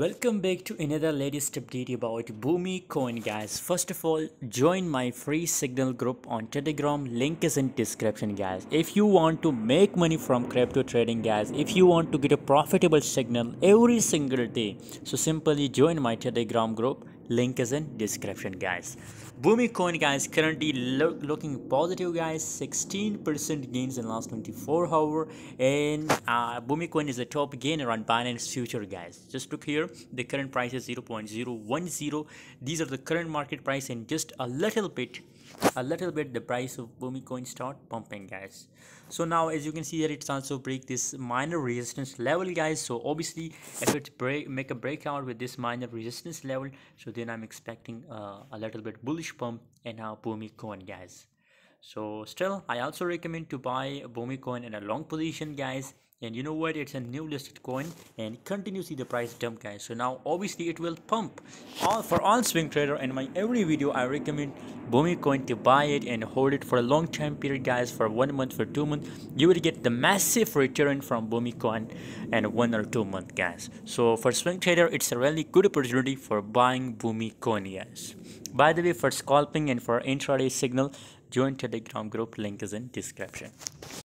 Welcome back to another latest update about Bome Coin, guys. First of all, join my free signal group on Telegram, link is in description, guys. If you want to make money from crypto trading, guys, if you want to get a profitable signal every single day, so simply join my Telegram group, link is in description, guys. Bome Coin, guys, currently looking positive, guys. 16% gains in last 24 hours, and Bome Coin is a top gainer on Binance Future, guys. Just look here, the current price is 0.010. These are the current market price, and just a little bit the price of Bome Coin start pumping, guys. So now, as you can see here, it's also break this minor resistance level, guys. So obviously, if it make a breakout with this minor resistance level, so then I'm expecting a little bit bullish pump in our Bome Coin, guys. So still, I also recommend to buy Bome Coin in a long position, guys. And you know what, it's a new listed coin and continue see the price dump, guys. So now obviously it will pump. For all swing trader and my every video, I recommend Bome Coin to buy it and hold it for a long time period, guys. For 1 month, for 2 months, you will get the massive return from Bome Coin and 1 or 2 months, guys. So for swing trader, it's a really good opportunity for buying Bome Coin, guys. By the way, for scalping and for intraday signal, join Telegram group, link is in description.